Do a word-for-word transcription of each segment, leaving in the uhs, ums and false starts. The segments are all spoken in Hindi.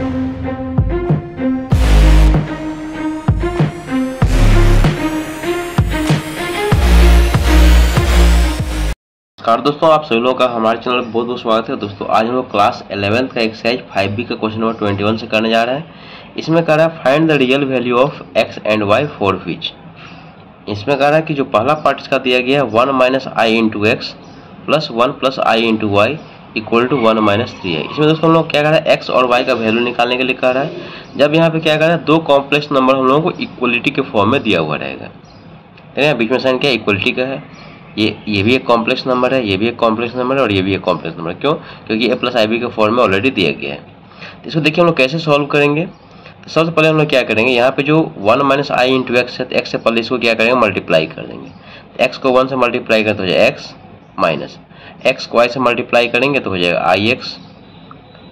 नमस्कार दोस्तों, आप सभी लोगों का हमारे चैनल पर बहुत बहुत स्वागत है। दोस्तों आज हम लोग क्लास ग्यारहवीं का एक्सरसाइज फाइव बी का क्वेश्चन नंबर इक्कीस से करने जा रहे हैं। इसमें कह रहा है find the real value of X and Y for which. इसमें कह रहा है कि जो पहला पार्ट इसका दिया गया है one minus I into X plus one plus I into Y equal to one minus three है। इसमें दोस्तों हम लोग क्या कह रहा है, एक्स और वाई का वैल्यू निकालने के लिए कह रहा है। जब यहाँ पे क्या कह रहा है, दो कॉम्प्लेक्स नंबर हम लोगों को इक्वलिटी के फॉर्म में दिया हुआ रहेगा। बीच में साइन क्या इक्वलिटी का है, ये ये भी एक कॉम्प्लेक्स नंबर है, ये भी एक कॉम्प्लेक्स नंबर है और ये भी एक कॉम्प्लेक्स नंबर है। क्यों? क्योंकि ए प्लस आई बी के फॉर्म में ऑलरेडी दिया गया है। तो इसको देखिए हम लोग कैसे सॉल्व करेंगे। तो सबसे पहले हम लोग क्या करेंगे, यहाँ पे जो one minus I into X है, एक्स से पहले इसको क्या करेंगे मल्टीप्लाई कर देंगे। एक्स को वन से मल्टीप्लाई करें तो हो जाएगा एक्स माइनस, एक्स को वाई से मल्टीप्लाई करेंगे तो हो जाएगा आई एक्स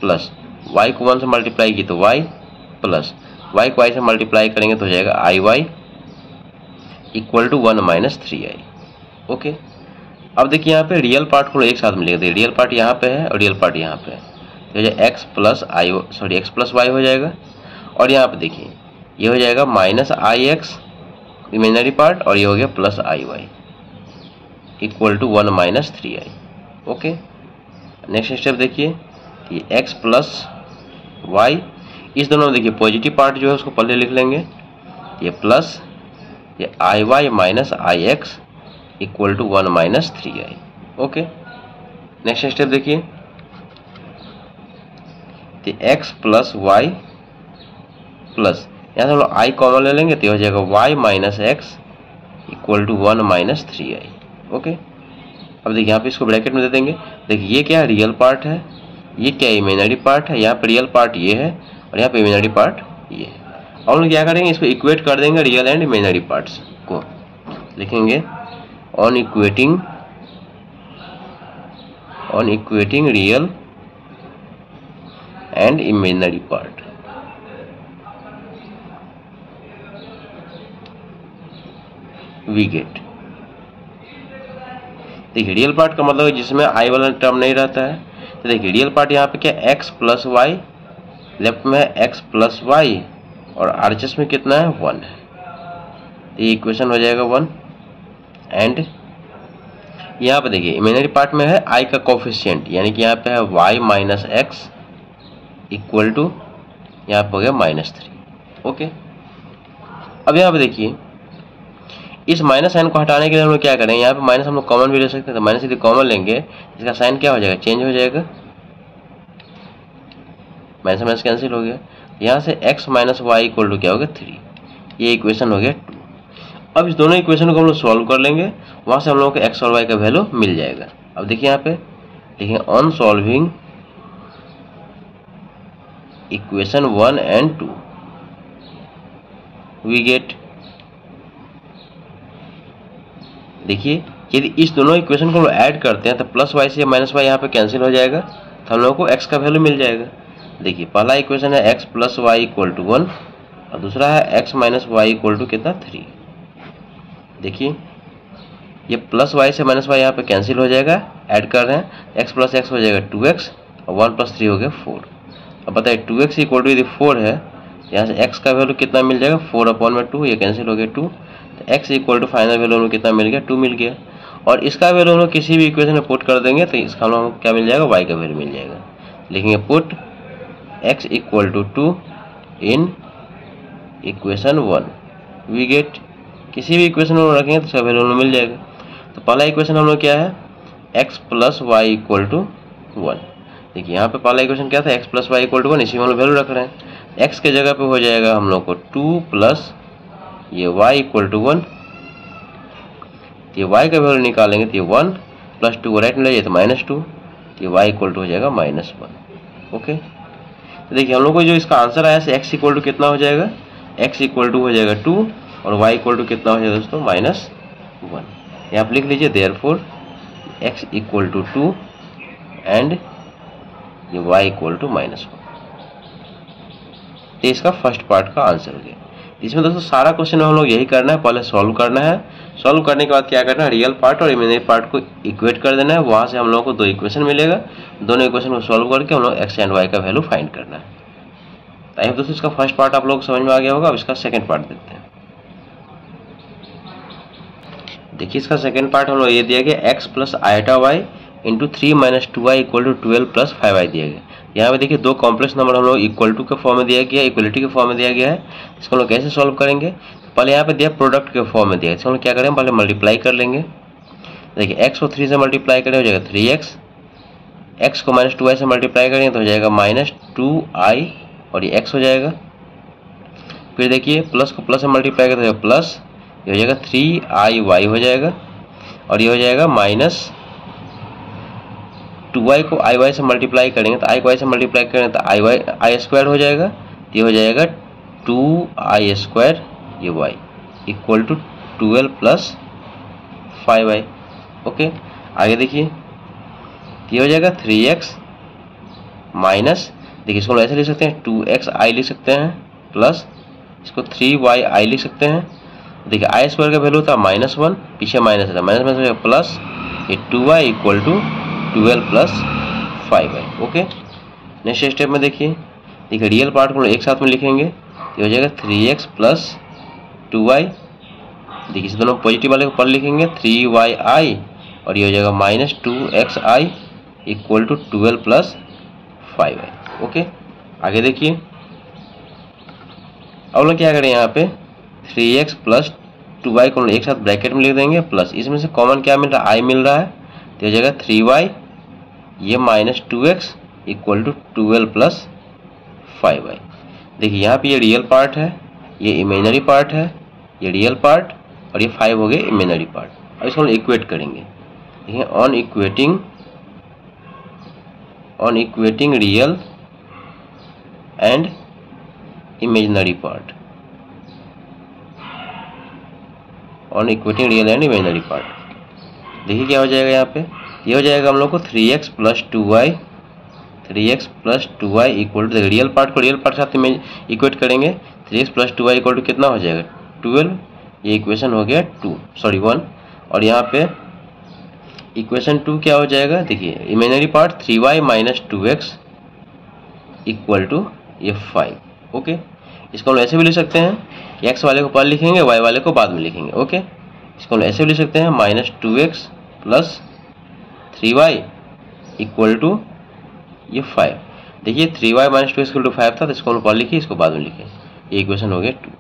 प्लस, वाई को वन से मल्टीप्लाई की तो वाई प्लस, वाई को वाई से मल्टीप्लाई करेंगे तो हो जाएगा I Y equal to one minus three I. Okay okay. अब देखिए यहाँ पे रियल पार्ट को एक साथ में लिख देंगे। रियल पार्ट यहाँ पे है और रियल पार्ट यहाँ पे है, तो ये x plus I sorry X plus Y हो जाएगा। और यहाँ पे देखिए ये हो जाएगा minus I X imaginary part और ये हो गया plus I Y equal to one minus three I. Okay, next step देखिए, ये एक्स प्लस वाई इस दोनों में देखिए पॉजिटिव पार्ट जो है उसको पहले लिख लेंगे, ये प्लस ये I Y minus I X equal to one minus three I. Okay, next step देखिए, तो x प्लस वाई प्लस यहाँ से हम लोग आई कॉमन ले लेंगे तो हो जाएगा y minus x equal to one minus three I. Okay, अब देखिए यहाँ पे इसको ब्रैकेट में दे देंगे। देखिए ये क्या रियल पार्ट है, ये क्या इमेजिनरी पार्ट है। यहाँ पे रियल पार्ट ये है और यहाँ पे इमेजिनरी पार्ट ये है। और हम लोग क्या करेंगे, इसको इक्वेट कर देंगे रियल एंड इमेजिनरी पार्ट्स को। लिखेंगे on equating on equating real and imaginary part. We get देखिए रियल पार्ट का मतलब जिसमें आई वाला टर्म नहीं रहता है। तो देखिए रियल पार्ट यहाँ पे क्या है, एक्स प्लस वाई, लेफ्ट में है एक्स प्लस वाई और आरएचएस में कितना है वन है। तो ये इक्वेशन हो जाएगा वन। एंड यहाँ पे देखिए इमेजिनरी पार्ट में है आई का कोफिशिएंट, यानी कि यहाँ पे है Y minus x equal to यहाँ पे हो गया माइनस थ्री। ओके, अब यहाँ पे देखिए इस माइनस साइन को हटाने के लिए हम लोग क्या करें, यहाँ पे माइनस हम लोग कॉमन भी ले सकते हैं। तो माइनस यदि कॉमन लेंगे इसका साइन क्या हो जाएगा, चेंज हो जाएगा, माइनस माइनस कैंसिल हो गया। यहाँ से X minus Y equal to क्या हो गया थ्री। ये इक्वेशन हो गया टू। अब इस दोनों इक्वेशन को हम लोग सॉल्व कर लेंगे, वहाँ से हम लोगों को एक्स और वाई का वैल्यू मिल जाएगा। अब देखिए यहाँ पे देखिए on solving equation one and two we get. देखिए यदि इस दोनों इक्वेशन को हम लोग ऐड करते हैं तो प्लस वाई से माइनस वाई यहाँ पे कैंसिल हो जाएगा, तो हम लोगों को एक्स का वैल्यू मिल जाएगा। देखिए पहला इक्वेशन है x plus Y equal to one और दूसरा है x minus Y equal to कितना थ्री। देखिए ये प्लस वाई से माइनस वाई यहाँ पे कैंसिल हो जाएगा, ऐड कर रहे हैं एक्स प्लस एक्स हो जाएगा टू एक्स और वन प्लस थ्री हो गया फोर। अब बताइए टू एक्स इक्वल टू यदि फोर है, यहाँ से एक्स का वैल्यू कितना मिल जाएगा, फोर अपॉन में टू, ये कैंसिल हो गया टू। तो X equal to final value हमें कितना मिल गया, टू मिल गया। और इसका वैल्यू हम लोग किसी भी इक्वेशन में पुट कर देंगे तो इसका हम लोग क्या मिल जाएगा, वाई का वैल्यू मिल जाएगा। लिखेंगे put x equal to two in equation one we get. किसी भी इक्वेशन में रखेंगे तो इसका वैल्यू हमें मिल जाएगा। तो पहला इक्वेशन हम लोग क्या है, x plus Y equal to one. देखिए यहाँ पे पहला इक्वेशन क्या था, X plus Y equal to one, इसी में हम लोग वैल्यू रख रहे हैं। एक्स के जगह पे हो जाएगा हम लोग को टू प्लस ये वाई इक्वल टू वन। ये वाई का वैल्यू निकालेंगे तो ये वन प्लस टू को राइट में ले जाइए तो माइनस टू, ये वाई इक्वल टू हो जाएगा माइनस वन। ओके, तो देखिए हम लोग को जो इसका आंसर आया है एक्स इक्वल टू कितना हो जाएगा, एक्स इक्वल टू हो जाएगा टू और y इक्वल टू कितना हो जाएगा दोस्तों माइनस वन। यहाँ आप लिख लीजिए there four x equal to two and ये y equal to minus one. तो इसका फर्स्ट पार्ट का आंसर हो गया। इसमें दोस्तों सारा क्वेश्चन हम लोग यही करना है, पहले सॉल्व करना है। सॉल्व करने के बाद क्या करना है, रियल पार्ट और इमेजिनरी पार्ट को इक्वेट कर देना है। वहाँ से हम लोगों को दो इक्वेशन मिलेगा, दोनों इक्वेशन को सॉल्व करके हम लोग एक्स एंड वाई का वैल्यू फाइंड करना है। टाइम। दोस्तों इसका फर्स्ट पार्ट आप लोग समझ में आ गया होगा। अब इसका सेकंड पार्ट देखते हैं। देखिए इसका सेकंड पार्ट हम लोग ये दिया गया x plus iota Y into three minus two Y equal to twelve plus five Y दिया गया। यहाँ पे देखिए दो कॉम्प्लेक्स नंबर हम लोग इक्वल टू के फॉर्म में दिया गया, इक्वलिटी के फॉर्म में दिया गया है। इसको हम लोग कैसे सॉल्व करेंगे? पहले यहाँ पे दिया प्रोडक्ट के फॉर्म में दिया है, इसको हम लोग क्या करेंगे पहले मल्टीप्लाई कर लेंगे। देखिए एक्स को थ्री से मल्टीप्लाई करें हो जाएगा थ्री एक्स, एक्स को माइनस टू वाई से मल्टीप्लाई करेंगे तो हो जाएगा माइनस टू आई और ये x हो जाएगा। फिर देखिए प्लस को प्लस से मल्टीप्लाई करते हैं प्लस, ये हो जाएगा थ्री आई वाई हो जाएगा और ये हो जाएगा माइनस टू वाई को आई वाई से मल्टीप्लाई करेंगे तो आई को आई से मल्टीप्लाई करेंगे तो आई वाई आई स्क्वायर हो जाएगा। ये हो जाएगा टू आई स्क्वायर ये Y equal to twelve plus five Y. Okay आगे देखिए ये हो जाएगा थ्री एक्स माइनस, देखिए इसको हम ऐसे लिख सकते हैं टू एक्स आई लिख सकते हैं प्लस इसको थ्री वाई आई लिख सकते हैं। देखिए आई स्क्वायर का वैल्यू था माइनस वन, पीछे माइनस था माइनस माइनस प्लस ये two Y equal to twelve plus five Y. Okay next step में देखिए देखिए रियल पार्ट को एक साथ में लिखेंगे ये हो जाएगा three X plus two Y. देखिए इस दोनों पॉजिटिव वाले को पर लिखेंगे थ्री वाई आई और ये हो जाएगा minus two X I equal to twelve plus five I. Okay आगे देखिए अब लोग क्या करें यहाँ पे three X plus two Y को एक साथ ब्रैकेट में लिख देंगे प्लस इसमें से कॉमन क्या मिल रहा है आई मिल रहा है तो हो जाएगा थ्री वाई ये minus two x equal to twelve plus five Y. देखिए यहाँ पे ये रियल पार्ट है, ये इमेजनरी पार्ट है, ये रियल पार्ट और ये फाइव हो गए इमेजनरी पार्ट। अब इसको हम इक्वेट करेंगे। देखिए on equating on equating real and imaginary part on equating real and imaginary part. देखिए क्या हो जाएगा यहाँ पे ये हो जाएगा हम लोग को three X plus two Y three X plus two Y equal to real part को रियल पार्ट के साथ इमेज इक्वेट करेंगे three X plus two Y equal to कितना हो जाएगा ट्वेल्व। ये इक्वेशन हो गया टू सॉरी वन और यहाँ पे इक्वेशन टू क्या हो जाएगा देखिए imaginary part three Y minus two x equal to ये फाइव। ओके इसको हम ऐसे भी लिख सकते हैं कि x वाले को पहले लिखेंगे y वाले को बाद में लिखेंगे। ओके इसको हम ऐसे भी लिख सकते हैं minus two x plus three Y equal to ये फाइव। देखिए three Y minus two x equal to five था तो इसको हम पहले लिखे इसको बाद में लिखे, ये इक्वेशन हो गया टू।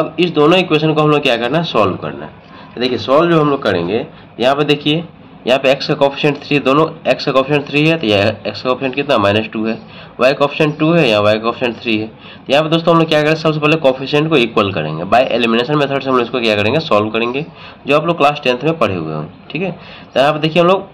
अब इस दोनों इक्वेशन को हम लोग क्या करना है सॉल्व करना है। तो देखिए सॉल्व जो हम लोग करेंगे यहाँ पर देखिए यहाँ पे x का कोएफिशिएंट थ्री दोनों x का कोएफिशिएंट थ्री है तो यह x का कोएफिशिएंट कितना माइनस टू है, y का कोएफिशिएंट टू है यहाँ y का कोएफिशिएंट थ्री है। तो यहाँ पे दोस्तों हम लोग क्या करेंगे सबसे पहले कोएफिशिएंट को इक्वल करेंगे बाय एलिमिनेशन मेथड से हम लोग इसको क्या करेंगे सॉल्व करेंगे जो आप लोग क्लास टेंथ में पढ़े हुए हैं। ठीक है तो यहाँ पे देखिए हम लोग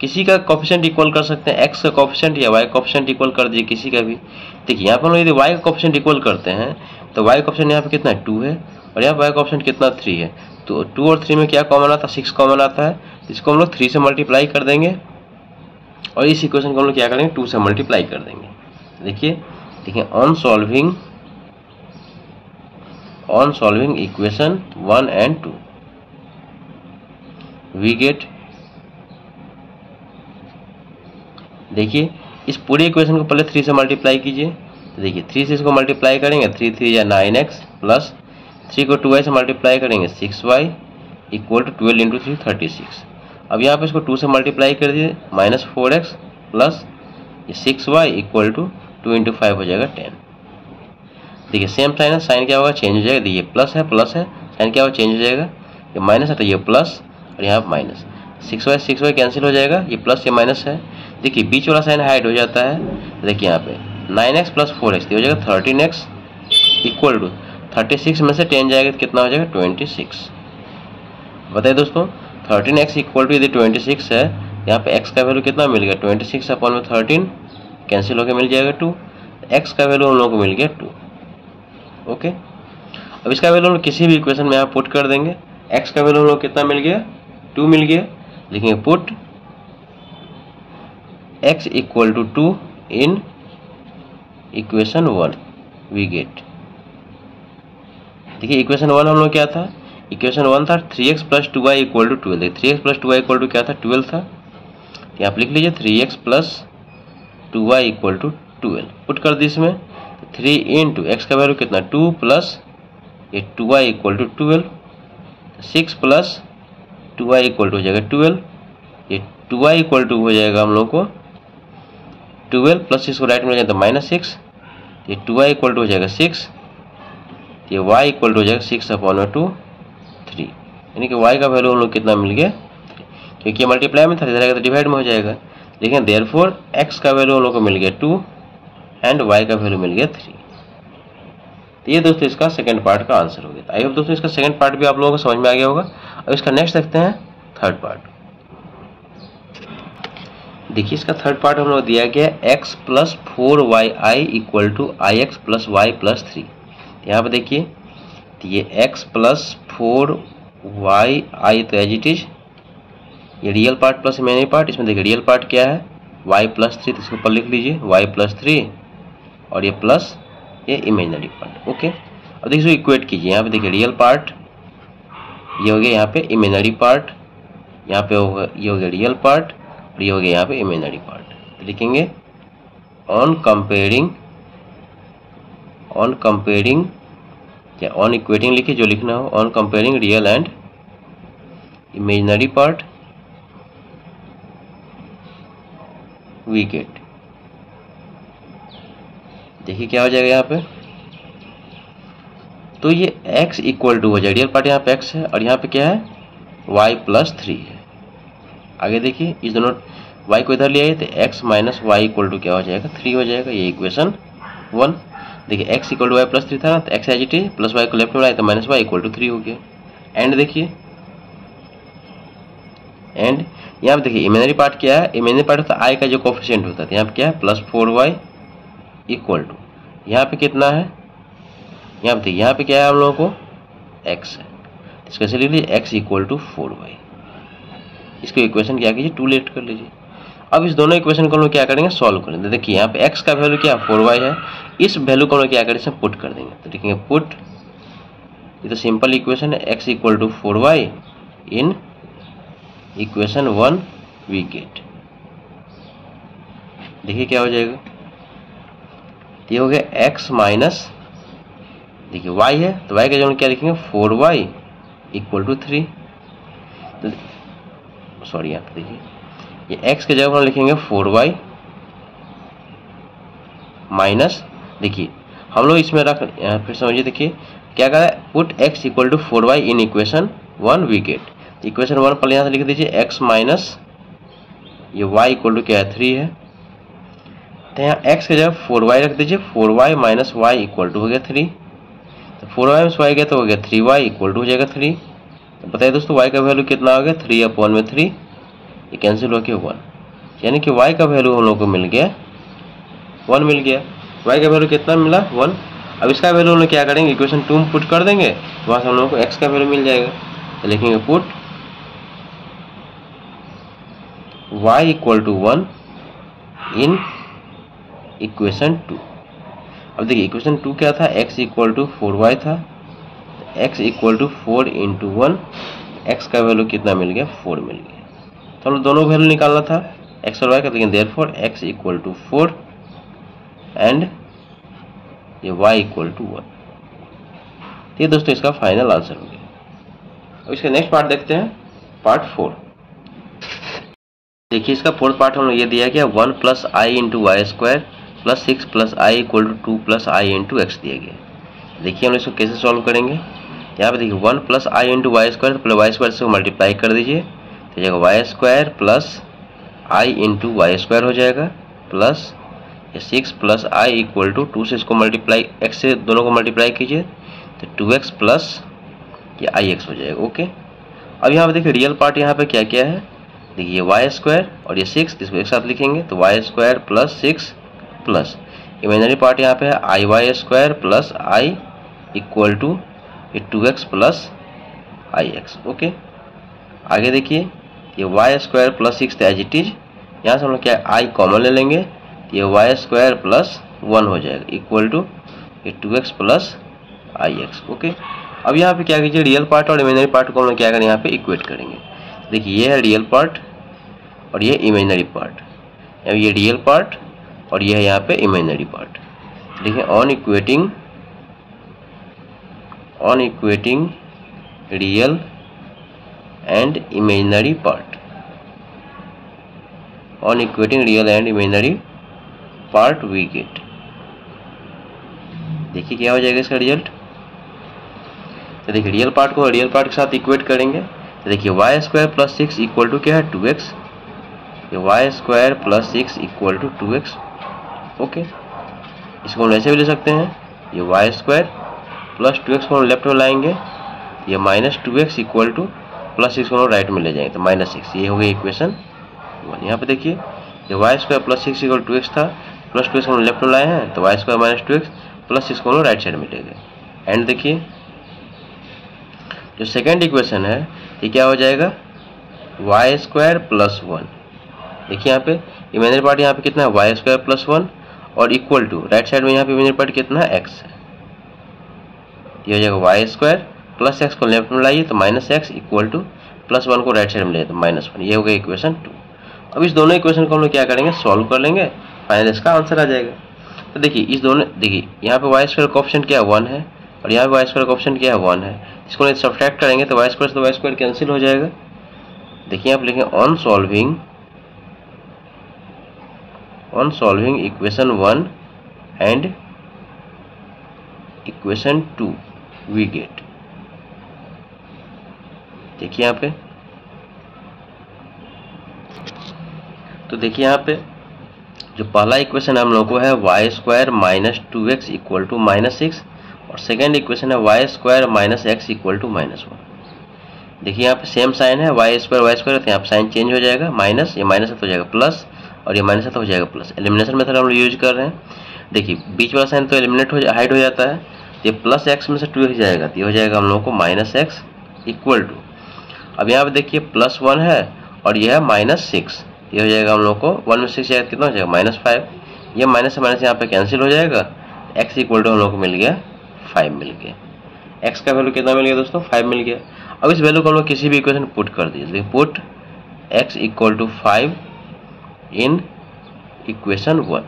किसी का कोएफिशिएंट इक्वल कर सकते हैं, x का कोएफिशिएंट या y का कोएफिशिएंट इक्वल कर दीजिए किसी का भी। देखिए यहाँ पर हम लोग यदि y का कोएफिशिएंट इक्वल करते हैं तो y का कोएफिशिएंट यहाँ पे कितना टू है और यहाँ पे y का कोएफिशिएंट कितना थ्री है। तो टू और थ्री में क्या कॉमन आता है सिक्स कॉमन आता है, इसको हम लोग थ्री से मल्टीप्लाई कर देंगे और इस इक्वेशन को हम लोग क्या करेंगे टू से मल्टीप्लाई कर देंगे। देखिए देखिए on solving on solving equation one and two we get. देखिए इस पूरी इक्वेशन को पहले थ्री से मल्टीप्लाई कीजिए तो देखिए थ्री से इसको मल्टीप्लाई करेंगे थ्री थ्री या नाइन एक्स प्लस थ्री को टू वाई से मल्टीप्लाई करेंगे six Y equal to twelve into three thirty six. अब यहाँ पे इसको टू से मल्टीप्लाई कर दिए माइनस फोर एक्स प्लस ये six Y equal to two into five हो जाएगा टेन। देखिए सेम साइन है, साइन क्या होगा चेंज हो जाएगा, देखिए प्लस है प्लस है साइन क्या होगा चेंज हो जाएगा, ये माइनस है तो ये प्लस और यहाँ minus six Y six Y cancel हो जाएगा, ये प्लस ये माइनस है। देखिए बीच वाला साइन हाइड हो जाता है। देखिए यहाँ पे nine X plus four X हो जाएगा thirteen X equal to thirty six में से टेन जाएगा तो कितना हो जाएगा ट्वेंटी सिक्स। बताइए दोस्तों थर्टीन एक्स इक्वल टू यदि ट्वेंटी सिक्स है यहाँ पे x का वैल्यू कितना मिल गया ट्वेंटी सिक्स अपॉन में थर्टीन कैंसिल होकर मिल जाएगा टू, x का वैल्यू हम लोगों को मिल गया टू। ओके अब इसका वैल्यू हम लोग किसी भी इक्वेशन में यहाँ पुट कर देंगे, x का वैल्यू हम लोग कितना मिल गया टू मिल गया, लिखेंगे put x equal to two in equation one we get. देखिए इक्वेशन वन हम लोग क्या था इक्वेशन वन था three X plus two Y equal to twelve, three X plus two Y equal to क्या था ट्वेल्व था, यहाँ आप लिख लीजिए three X plus two Y equal to twelve put कर दी इसमें थ्री इंटू एक्स का वैल्यू कितना टू प्लस ये two Y equal to twelve, six plus two Y equal to हो जाएगा ट्वेल्व, ये टू वाई इक्वल टू हो जाएगा हम लोग को ट्वेल्व प्लस इसको राइट में हो जाता है माइनस सिक्स, ये टू वाई इक्वल टू हो जाएगा सिक्स, ये वाई इक्वल टू हो जाएगा सिक्स अपॉन में टू थ्री, यानी कि वाई का वैल्यू हम लोग कितना मिल गया, क्योंकि मल्टीप्लाई में था रहेगा तो डिवाइड में हो जाएगा, लेकिन देयर फोर एक्स का वैल्यू हम लोग को मिल गया टू एंड वाई का वैल्यू मिल गया थ्री। तो ये दोस्तों इसका सेकंड पार्ट का आंसर हो गया। आई होप दोस्तों इसका सेकंड पार्ट भी आप लोगों को समझ में आ गया होगा। अब इसका नेक्स्ट देखते हैं थर्ड पार्ट। देखिए इसका थर्ड पार्ट हम लोग दिया गया x plus four y i equal to i x plus y plus three. यहाँ पर देखिए ये x plus four y i तो एज इट इज, ये real part plus main part, इसमें देखिए रियल पार्ट क्या है वाई प्लस थ्री, तो इसके ऊपर लिख लीजिए वाई प्लस थ्री और ये प्लस ये इमेजिनरी पार्ट। ओके अब देखिए इसको इक्वेट कीजिए, यहाँ पे देखिए रियल पार्ट ये हो गया, यहाँ पे इमेजिनरी पार्ट यहाँ पे होगा, ये हो गया रियल पार्ट और ये हो गया यहाँ पे इमेजिनरी पार्ट। तो लिखेंगे ऑन कंपेयरिंग, ऑन कंपेयरिंग या ऑन इक्वेटिंग लिखिए जो लिखना हो, on comparing real and imaginary part we get, देखिए क्या हो जाएगा यहाँ पे, तो ये x इक्वल टू हो जाएगा रियल पार्ट यहाँ पे x है और यहाँ पे क्या है y प्लस थ्री है। आगे देखिए इस दोनों y को इधर ले आइए तो x minus Y equal to क्या हो जाएगा थ्री हो जाएगा, ये इक्वेशन वन। देखिए x equal to y plus three था ना, तो x as it is plus Y को लेफ्ट में लाए तो minus Y equal to three हो गया। एंड देखिए एंड यहाँ पे देखिए इमेजिनरी पार्ट क्या है, इमेजिनरी पार्ट होता है i का जो कोफिशिएंट होता है, यहाँ पे क्या है plus four y equal to यहाँ पे कितना है, यहाँ पे देखिए यहाँ पे क्या है हम लोगों को x है, इसको ऐसे लिख लीजिए x equal to four y. इसको इक्वेशन क्या कीजिए टू लेट कर लीजिए। अब इस दोनों इक्वेशन को हम लोग क्या करेंगे सॉल्व करेंगे। देखिए यहाँ पे x का वैल्यू क्या है फोर वाई है, इस वैल्यू को हम लोग क्या करें इसमें पुट कर देंगे। तो देखेंगे पुट, ये तो सिंपल इक्वेशन है x equal to four y in equation one we get, देखिए क्या हो जाएगा, ये हो गया x माइनस देखिए y है तो y का जो क्या लिखेंगे four y equal to three, sorry यहाँ पे देखिए ये x के जगह हम लिखेंगे फोर वाई माइनस, देखिए हम लोग इसमें रख फिर समझिए, देखिए क्या कहा है put x equal to four y in equation one we get. Equation one पर यहाँ से लिख दीजिए x माइनस ये y इक्वल टू क्या है थ्री है, तो यहाँ x के जगह फोर वाई रख दीजिए, four y minus Y equal to हो गया थ्री, तो फोर वाई माइनस वाई गया तो हो गया थ्री वाई इक्वल टू हो जाएगा थ्री। तो बताइए दोस्तों y का वैल्यू कितना हो गया थ्री अपॉन में थ्री, ये कैंसिल हो गया वन, यानी कि y का वैल्यू हम लोग को मिल गया वन मिल गया, y का वैल्यू कितना मिला वन। अब इसका वैल्यू हम लोग क्या करेंगे इक्वेशन टू में पुट कर देंगे, वहाँ से हम लोग को एक्स का वैल्यू मिल जाएगा। तो लिखेंगे put y equal to one in equation two. अब देखिए इक्वेशन टू क्या था x equal to four y था, x equal to four into one, x का वैल्यू कितना मिल गया फोर मिल गया। तो हम लोग दोनों वैल्यू निकालना था x और y का, लेकिन there four x equal to four and ये y इक्वल टू वन। ये दोस्तों इसका फाइनल आंसर हो गया। अब इसका नेक्स्ट पार्ट देखते हैं पार्ट फोर। देखिए इसका फोर्थ पार्ट हम लोग ये दिया गया one plus I into y square plus six plus i equal to two plus I into x दिया गया। देखिए हम लोग इसको कैसे सॉल्व करेंगे, यहाँ पे देखिए वन प्लस आई into y square plus y square से मल्टीप्लाई कर दीजिए तो जाएगा वाई स्क्वायर प्लस आई इंटू वाई स्क्वायर हो जाएगा plus six plus i equal to two से इसको मल्टीप्लाई एक्स से दोनों को मल्टीप्लाई कीजिए तो टू एक्स प्लस ये आई एक्स हो जाएगा। ओके अब यहाँ पर देखिए रियल पार्ट यहाँ पर क्या क्या है, देखिए ये वाई स्क्वायर और ये सिक्स, इसको एक साथ लिखेंगे तो y square plus six plus imaginary part यहाँ पे है i y square plus i equal to ये two x plus i x. Okay आगे देखिए ये y square plus six as it is, यहाँ से हम लोग क्या आई कॉमन ले लेंगे ये वाई स्क्वायर प्लस वन हो जाएगा इक्वल टू ये two x plus i x. Okay अब यहाँ पे क्या कीजिए रियल पार्ट और इमेजिनरी पार्ट को हम लोग क्या करें यहाँ पे इक्वेट करेंगे। देखिए ये है रियल पार्ट और ये इमेजिनरी पार्ट, ये रियल पार्ट और ये है यहाँ पे इमेजिनरी पार्ट। लिखें on equating on equating real and imaginary part on equating real and imaginary part we get. देखिए क्या हो जाएगा इसका रिजल्ट। तो देखिए रियल पार्ट को रियल पार्ट के साथ इक्वेट करेंगे तो देखिए y square plus six equal to क्या है two x. Y square plus six equal to two x. Okay इसको हम ऐसे भी ले सकते हैं, ये y square plus two x को हम लेफ्ट में लाएंगे, ये minus two x equal to plus six को हम राइट में ले जाएंगे तो माइनस सिक्स। ये हो गई इक्वेशन वन। यहाँ पे देखिए ये y square plus six equal to x था, प्लस टू एक्स को हम लेफ्ट में लाए हैं तो y square minus two x plus six को हम राइट साइड में ले गए। एंड देखिए जो सेकेंड इक्वेशन है ये क्या हो जाएगा वाई स्क्वायर प्लस वन। देखिए यहाँ पे इमेजिनरी पार्ट यहाँ पे कितना है वाई स्क्वायर प्लस वन और इक्वल टू राइट साइड में यहाँ पे इमेजिनरी पार्ट कितना है एक्स है। ये हो जाएगा वाई स्क्वायर प्लस एक्स को लेफ्ट में लाइए तो minus x equal to plus one को राइट साइड में लाइए तो माइनस वन। ये हो गया इक्वेशन टू। अब इस दोनों इक्वेशन को हम लोग क्या करेंगे सॉल्व कर लेंगे, फाइनल इसका आंसर आ जाएगा। तो देखिए इस दोनों देखिए यहाँ पे वाई स्क्वायर का ऑप्शन क्या है वन है और यहाँ पे वाई स्क्वायर का ऑप्शन क्या है वन है। इसको सब्ट्रैक्ट करेंगे तो वाई स्क्वायर से वाई स्क्वायर कैंसिल हो जाएगा। देखिए आप लिखें on solving on solving equation one and equation two we get। देखिए यहाँ पे तो देखिए यहाँ पे जो पहला इक्वेशन हम लोगों को है y square minus two x equal to minus six और सेकेंड इक्वेशन है y square minus x equal to minus one. देखिए यहाँ पे सेम साइन है वाई स्क्वायर वाई स्क्वायर तो यहाँ पे साइन चेंज हो जाएगा, माइनस ये माइनस हो जाएगा प्लस और ये माइनस हो जाएगा प्लस। एलिमिनेशन मेथड हम लोग यूज कर रहे हैं। देखिए बीच वाला साइन तो एलिमिनेट हो हाइड हो जाता है, ये प्लस एक्स में से टू एक्स जाएगा तो ये हो जाएगा हम लोगों को माइनस एक्स इक्वल टू। अब यहाँ पे देखिए प्लस वन है और यह है माइनस सिक्स, ये हो जाएगा हम लोग को वन में सिक्स जाएगा कितना हो जाएगा माइनस फाइव। ये माइनस से माइनस यहाँ पे कैंसिल हो जाएगा, एक्स इक्वल टू हम लोग को मिल गया फाइव। मिल गया एक्स का वैल्यू कितना मिल गया दोस्तों फाइव मिल गया। अब इस वैल्यू को हम लोग किसी भी इक्वेशन पुट कर दिए, put x equal to five in equation one.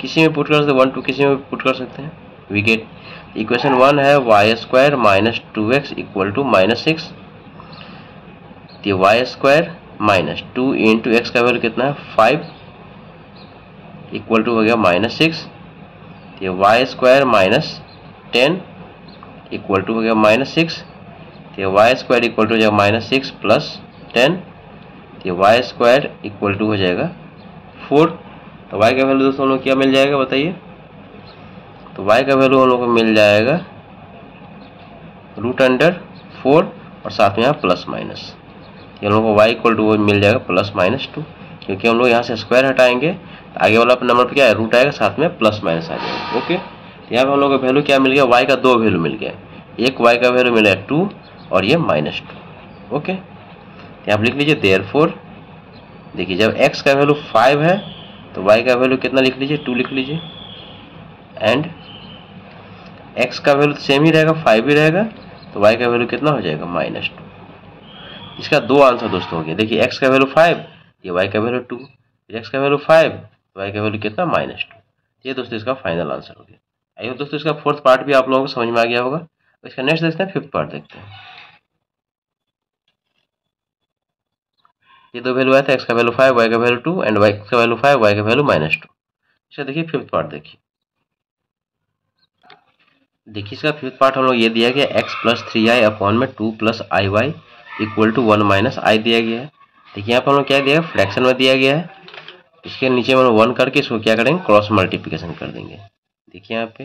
किसी में पुट कर सकते हैं वन टू किसी में पुट कर सकते हैं वी गेट। इक्वेशन वन है y square minus two x equal to minus six, ये y square minus two into x का वैल्यू कितना है फाइव इक्वल टू हो गया माइनस सिक्स, ये y square minus ten equal to हो गया माइनस सिक्स, ये वाई स्क्वायर इक्वल टू हो जाएगा माइनस सिक्स प्लस टेन, ये वाई स्क्वायर इक्वल टू हो जाएगा फोर। तो y का वैल्यू दोस्तों हम लोग क्या मिल जाएगा बताइए, तो y का वैल्यू हम लोग को मिल जाएगा रूट अंडर फोर और साथ में यहाँ प्लस माइनस, ये हम लोग को y इक्वल टू मिल जाएगा प्लस माइनस टू क्योंकि हम लोग यहाँ से स्क्वायर हटाएंगे तो आगे वाला नंबर पर क्या है रूट आएगा साथ में प्लस माइनस आ जाएगा। ओके तो यहाँ पर हम लोग का वैल्यू क्या मिल गया वाई का दो वैल्यू मिल गया, एक वाई का वैल्यू मिला टू और ये माइनस टू। ओके आप लिख लीजिए देयर फोर। देखिए जब x का वैल्यू फाइव है तो y का वैल्यू कितना लिख लीजिए टू लिख लीजिए एंड x का वैल्यू सेम ही रहेगा फाइव ही रहेगा तो y का वैल्यू कितना हो जाएगा माइनस टू। इसका दो आंसर दोस्तों हो गया। देखिए x का वैल्यू फाइव ये y का वैल्यू टू, x का वैल्यू फाइव y का वैल्यू कितना माइनस टू। ये दोस्तों इसका फाइनल आंसर हो गया। आई होप दोस्तों इसका फोर्थ पार्ट भी आप लोगों को समझ में आ गया होगा। इसका नेक्स्ट देखते हैं फिफ्थ पार्ट देखते हैं। ये दो वैल्यू आया था एक्स का वैल्यू फाइव वाई का वैल्यू टू एंड वाई का वैल्यू फाइव वाई का वैल्यू माइनस टू। इसका देखिए फिफ्थ पार्ट देखिए देखिए इसका फिफ्थ पार्ट हम लोग ये दिया गया x plus three i upon में two plus I Y equal to one minus i दिया गया है। देखिए यहाँ पर हम लोग क्या दिया है फ्रैक्शन में दिया गया है, इसके नीचे हम लोग वन करके इसको क्या करेंगे क्रॉस मल्टीप्लीकेशन कर देंगे। देखिए यहाँ पे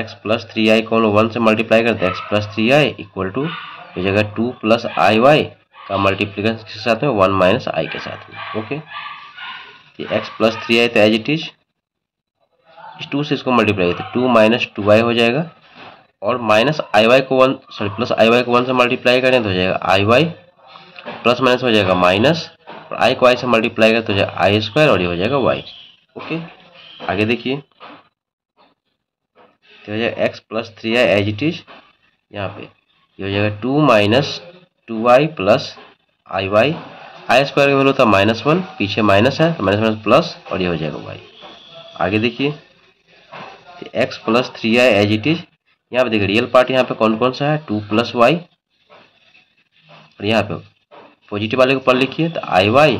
एक्स प्लस थ्री आई को हम लोग वन से मल्टीप्लाई करते हैं x plus three i equal to हो जाएगा टू प्लस आई वाई का मल्टीप्लीकेशन के साथ में वन माइनस आई के साथ में। ओके ये एक्स प्लस थ्री आई तो एज इट इज इस टू से इसको मल्टीप्लाई करते टू माइनस टू वाई हो जाएगा और माइनस आई वाई को वन सॉरी प्लस आई वाई को वन से मल्टीप्लाई करें तो हो जाएगा आई वाई प्लस माइनस हो जाएगा माइनस और आई को आई से मल्टीप्लाई करें तो हो जाएगा आई स्क्वायर और ये हो जाएगा वाई। ओके आगे देखिए तो हो जाएगा x plus three i as it is यहाँ पे ये हो जाएगा two minus two y plus I y i square का वैल्यू था माइनस वन पीछे माइनस है तो माइनस माइनस प्लस और ये हो जाएगा वाई। आगे देखिए x plus three i as it is. यहाँ पे देखिए रियल पार्ट यहाँ पे कौन कौन सा है, टू प्लस वाई, और यहाँ पे पॉजिटिव वाले को पहले लिखिए तो आई वाई,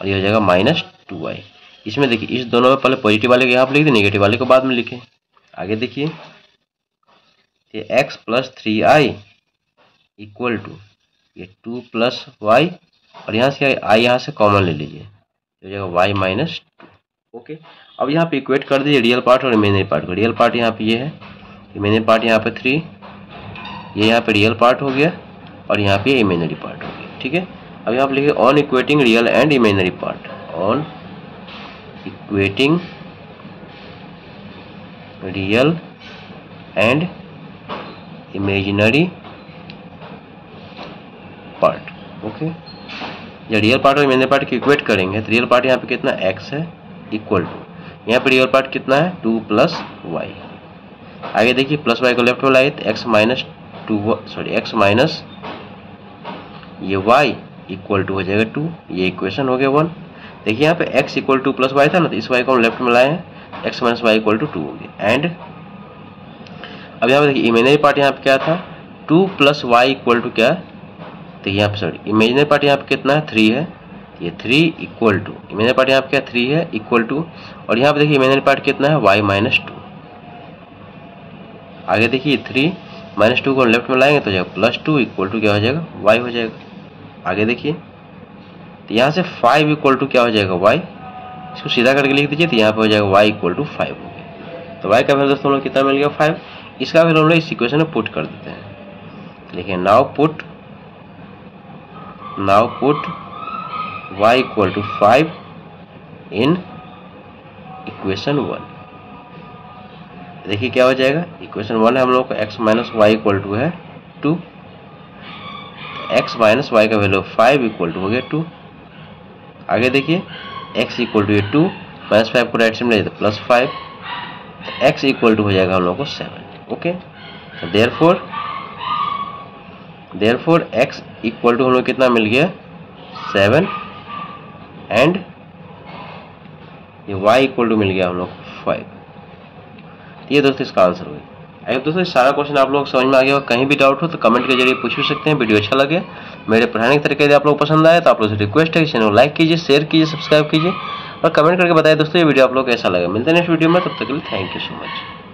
और ये हो जाएगा माइनस टू वाई। इसमें देखिए इस दोनों में पहले पॉजिटिव वाले को यहाँ पे लिख दें, नेगेटिव वाले को बाद में लिखें। आगे देखिए ये x plus three i equal to ये टू प्लस वाई, और यहाँ से आई यहाँ से कॉमन ले लीजिए, हो जाएगा वाई माइनस टू। ओके, अब यहाँ पे इक्वेट कर दीजिए रियल पार्ट और रिमेनिंग पार्ट को। रियल पार्ट यहाँ पे ये है, इमेजनरी पार्ट यहाँ पे थ्री, ये यहाँ पे रियल पार्ट हो गया और यहाँ पे इमेजनरी पार्ट हो गया। ठीक है, अब यहाँ पे लिखिए on equating real and imaginary part, on equating real and imaginary part. Okay, जब रियल पार्ट और इमेजनरी पार्ट को इक्वेट करेंगे तो रियल पार्ट यहाँ पे कितना एक्स है इक्वल टू, यहाँ पे रियल पार्ट कितना है टू प्लस वाई। आगे देखिए प्लस वाई को लेफ्ट में लाइए तो x minus two sorry x minus ये वाई इक्वल टू हो जाएगा टू। ये इक्वेशन हो गया वन। देखिए यहाँ पे x equal to plus y था ना, तो इस वाई को हम लेफ्ट में लाए हैं, x minus Y equal to two हो गया। एंड अब यहाँ पे देखिए इमेजनरी पार्ट यहाँ पे क्या था, two plus Y equal to क्या, देखिए यहाँ पे सॉरी इमेजनरी पार्ट यहाँ पे कितना है थ्री है, ये three equal to imaginary part यहाँ पे क्या थ्री है इक्वल टू, और यहाँ पे देखिए इमेजनरी पार्ट कितना है वाई माइनस टू। आगे देखिए थ्री माइनस टू को लेफ्ट में लाएंगे तो जाएगा प्लस टू इक्वल टू क्या हो जाएगा वाई हो जाएगा। आगे देखिए तो यहाँ से फाइव इक्वल टू क्या हो जाएगा वाई, इसको सीधा करके लिख दीजिए तो यहाँ पे हो जाएगा वाई इक्वल टू फाइव हो गया। तो वाई का वैल्यू दोस्तों हम लोग कितना मिल गया फाइव, इसका वैल्यू हम लोग इस इक्वेशन में पुट कर देते हैं। देखिए now put now put y equal to five in equation one. देखिए क्या हो जाएगा, इक्वेशन वन है हम लोग को x minus Y equal to है टू, एक्स माइनस वाई का वैल्यू फाइव इक्वल टू हो गया टू। आगे देखिए एक्स इक्वल टू ये टू माइनस फाइव को राइट साइड में ले तो plus five, x equal to हो जाएगा हम लोग को सेवन। ओके, तो there four there four x equal to हम लोग कितना मिल गया सेवन, एंड ये वाई इक्वल टू मिल गया हम लोग को फाइव। ये दोस्तों इसका आंसर होगा। अगर दोस्तों सारा क्वेश्चन आप लोग समझ में आ गया हो, कहीं भी डाउट हो तो कमेंट के जरिए पूछ भी सकते हैं। वीडियो अच्छा लगे, मेरे पढ़ाने के तरीके यदि आप लोग पसंद आए तो आप लोग से रिक्वेस्ट है कि चैनल को लाइक कीजिए, शेयर कीजिए, सब्सक्राइब कीजिए और कमेंट करके बताइए दोस्तों ये वीडियो आप लोग कैसा लगा। मिलते हैं नेक्स्ट वीडियो में, तब तक के लिए थैंक यू सो मच।